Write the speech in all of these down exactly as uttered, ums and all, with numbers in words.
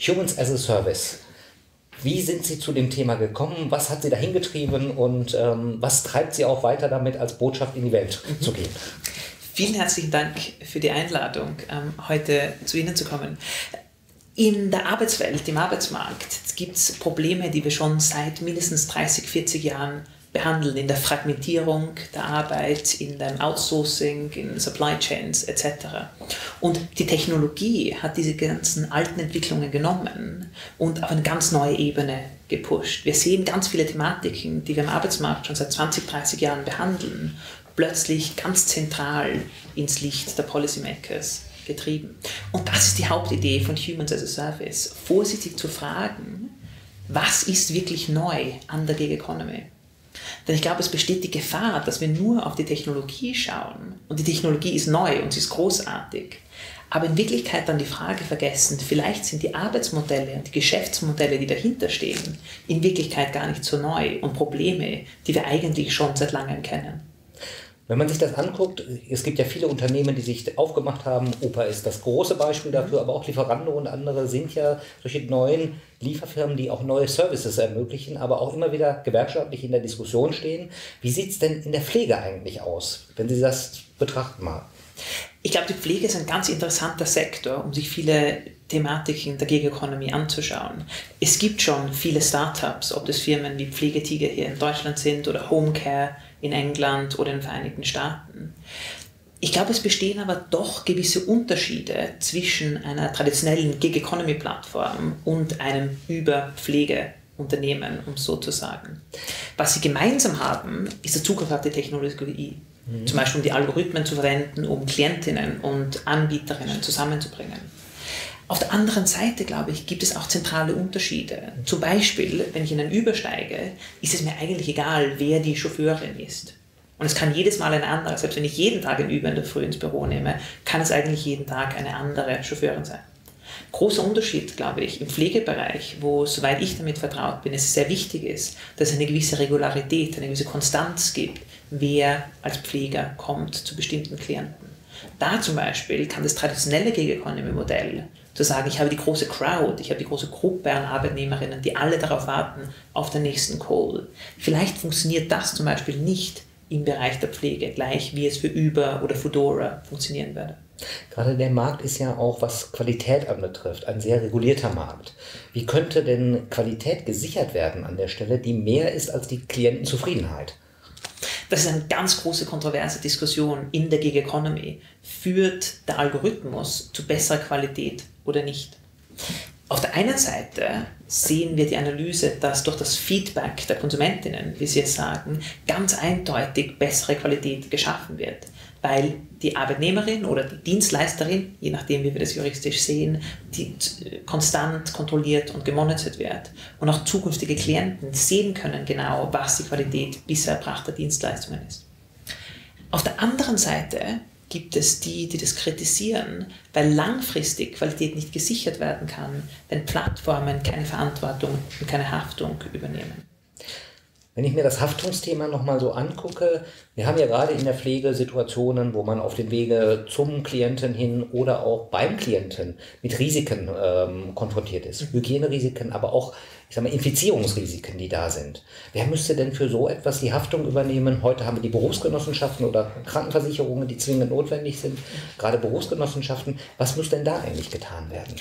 Humans as a Service. Wie sind Sie zu dem Thema gekommen? Was hat Sie dahin getrieben und ähm, was treibt Sie auch weiter damit, als Botschaft in die Welt zu gehen? Vielen herzlichen Dank für die Einladung, ähm, heute zu Ihnen zu kommen. In der Arbeitswelt, im Arbeitsmarkt, gibt es Probleme, die wir schon seit mindestens dreißig, vierzig Jahren behandeln, in der Fragmentierung der Arbeit, in dem Outsourcing, in Supply Chains et cetera. Und die Technologie hat diese ganzen alten Entwicklungen genommen und auf eine ganz neue Ebene gepusht. Wir sehen ganz viele Thematiken, die wir im Arbeitsmarkt schon seit zwanzig, dreißig Jahren behandeln, plötzlich ganz zentral ins Licht der Policymakers getrieben. Und das ist die Hauptidee von Humans as a Service, vorsichtig zu fragen, was ist wirklich neu an der Gig Economy? Denn ich glaube, es besteht die Gefahr, dass wir nur auf die Technologie schauen. Und die Technologie ist neu und sie ist großartig. Aber in Wirklichkeit dann die Frage vergessen, vielleicht sind die Arbeitsmodelle und die Geschäftsmodelle, die dahinter stehen, in Wirklichkeit gar nicht so neu und Probleme, die wir eigentlich schon seit langem kennen. Wenn man sich das anguckt, es gibt ja viele Unternehmen, die sich aufgemacht haben. Opa ist das große Beispiel dafür, aber auch Lieferando und andere sind ja solche neuen Lieferfirmen, die auch neue Services ermöglichen, aber auch immer wieder gewerkschaftlich in der Diskussion stehen. Wie sieht es denn in der Pflege eigentlich aus, wenn Sie das betrachten mal? Ich glaube, die Pflege ist ein ganz interessanter Sektor, um sich viele Thematiken der Gig Economy anzuschauen. Es gibt schon viele Startups, ob das Firmen wie Pflegetiger hier in Deutschland sind oder Homecare in England oder in den Vereinigten Staaten. Ich glaube, es bestehen aber doch gewisse Unterschiede zwischen einer traditionellen Gig Economy Plattform und einem Überpflegeunternehmen, um so zu sagen. Was sie gemeinsam haben, ist der Zugriff auf die Technologie. Zum Beispiel um die Algorithmen zu verwenden, um Klientinnen und Anbieterinnen zusammenzubringen. Auf der anderen Seite, glaube ich, gibt es auch zentrale Unterschiede. Zum Beispiel, wenn ich in einen übersteige, ist es mir eigentlich egal, wer die Chauffeurin ist. Und es kann jedes Mal eine andere, selbst wenn ich jeden Tag einen Uber in der Früh ins Büro nehme, kann es eigentlich jeden Tag eine andere Chauffeurin sein. Großer Unterschied, glaube ich, im Pflegebereich, wo, soweit ich damit vertraut bin, es sehr wichtig ist, dass es eine gewisse Regularität, eine gewisse Konstanz gibt, wer als Pfleger kommt zu bestimmten Klienten. Da zum Beispiel kann das traditionelle Gig Economy Modell, zu sagen, ich habe die große Crowd, ich habe die große Gruppe an Arbeitnehmerinnen, die alle darauf warten, auf den nächsten Call. Vielleicht funktioniert das zum Beispiel nicht im Bereich der Pflege, gleich wie es für Uber oder Foodora funktionieren würde. Gerade der Markt ist ja auch, was Qualität anbetrifft, ein sehr regulierter Markt. Wie könnte denn Qualität gesichert werden an der Stelle, die mehr ist als die Klientenzufriedenheit? Das ist eine ganz große kontroverse Diskussion in der Gig Economy. Führt der Algorithmus zu besserer Qualität oder nicht? Auf der einen Seite sehen wir die Analyse, dass durch das Feedback der Konsumentinnen, wie Sie es sagen, ganz eindeutig bessere Qualität geschaffen wird, weil die Arbeitnehmerin oder die Dienstleisterin, je nachdem wie wir das juristisch sehen, die konstant kontrolliert und gemonitort wird. Und auch zukünftige Klienten sehen können genau, was die Qualität bisher erbrachter Dienstleistungen ist. Auf der anderen Seite gibt es die, die das kritisieren, weil langfristig Qualität nicht gesichert werden kann, wenn Plattformen keine Verantwortung und keine Haftung übernehmen. Wenn ich mir das Haftungsthema nochmal so angucke, wir haben ja gerade in der Pflege Situationen, wo man auf dem Wege zum Klienten hin oder auch beim Klienten mit Risiken ähm, konfrontiert ist. Hygienerisiken, aber auch, ich sag mal, Infizierungsrisiken, die da sind. Wer müsste denn für so etwas die Haftung übernehmen? Heute haben wir die Berufsgenossenschaften oder Krankenversicherungen, die zwingend notwendig sind, gerade Berufsgenossenschaften. Was muss denn da eigentlich getan werden?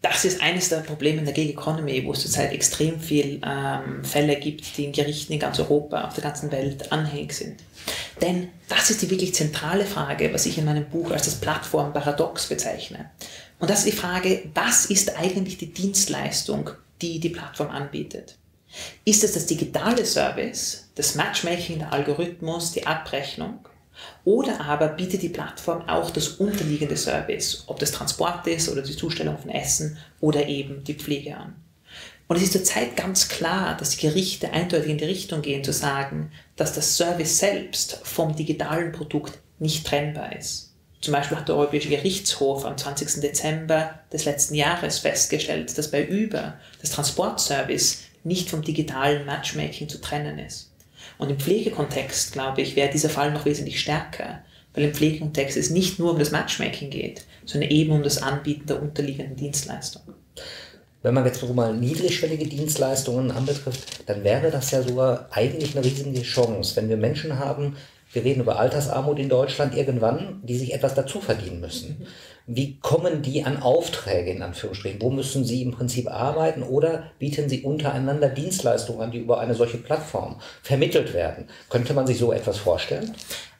Das ist eines der Probleme in der Gig Economy, wo es zurzeit extrem viele ähm, Fälle gibt, die in Gerichten in ganz Europa, auf der ganzen Welt anhängig sind. Denn das ist die wirklich zentrale Frage, was ich in meinem Buch als das Plattformparadox bezeichne. Und das ist die Frage, was ist eigentlich die Dienstleistung, die die Plattform anbietet? Ist es das digitale Service, das Matchmaking, der Algorithmus, die Abrechnung? Oder aber bietet die Plattform auch das unterliegende Service, ob das Transport ist oder die Zustellung von Essen oder eben die Pflege an. Und es ist zurzeit ganz klar, dass die Gerichte eindeutig in die Richtung gehen, zu sagen, dass das Service selbst vom digitalen Produkt nicht trennbar ist. Zum Beispiel hat der Europäische Gerichtshof am zwanzigsten Dezember des letzten Jahres festgestellt, dass bei Uber das Transportservice nicht vom digitalen Matchmaking zu trennen ist. Und im Pflegekontext, glaube ich, wäre dieser Fall noch wesentlich stärker, weil im Pflegekontext es nicht nur um das Matchmaking geht, sondern eben um das Anbieten der unterliegenden Dienstleistung. Wenn man jetzt so mal niedrigschwellige Dienstleistungen anbetrifft, dann wäre das ja sogar eigentlich eine riesige Chance, wenn wir Menschen haben, wir reden über Altersarmut in Deutschland irgendwann, die sich etwas dazu verdienen müssen. Wie kommen die an Aufträge in Anführungsstrichen? Wo müssen sie im Prinzip arbeiten oder bieten sie untereinander Dienstleistungen an, die über eine solche Plattform vermittelt werden? Könnte man sich so etwas vorstellen?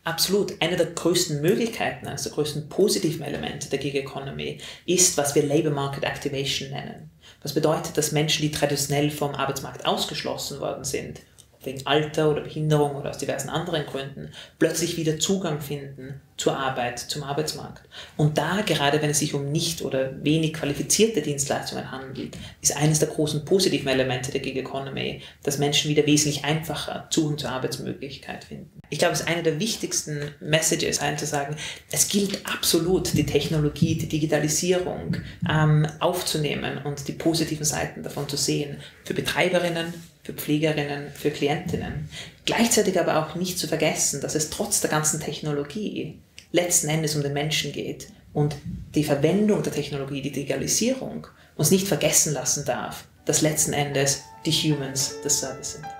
Absolut. Eine der größten Möglichkeiten, eines der größten positiven Elemente der Gig Economy ist, was wir Labor Market Activation nennen. Das bedeutet, dass Menschen, die traditionell vom Arbeitsmarkt ausgeschlossen worden sind, wegen Alter oder Behinderung oder aus diversen anderen Gründen, plötzlich wieder Zugang finden zur Arbeit, zum Arbeitsmarkt. Und da, gerade wenn es sich um nicht oder wenig qualifizierte Dienstleistungen handelt, ist eines der großen positiven Elemente der Gig Economy, dass Menschen wieder wesentlich einfacher Zugang zur Arbeitsmöglichkeit finden. Ich glaube, es ist eine der wichtigsten Messages, allen zu sagen, es gilt absolut, die Technologie, die Digitalisierung ähm, aufzunehmen und die positiven Seiten davon zu sehen, für Betreiberinnen, für Pflegerinnen, für Klientinnen. Gleichzeitig aber auch nicht zu vergessen, dass es trotz der ganzen Technologie letzten Endes um den Menschen geht und die Verwendung der Technologie, die Digitalisierung, uns nicht vergessen lassen darf, dass letzten Endes die Humans das Service sind.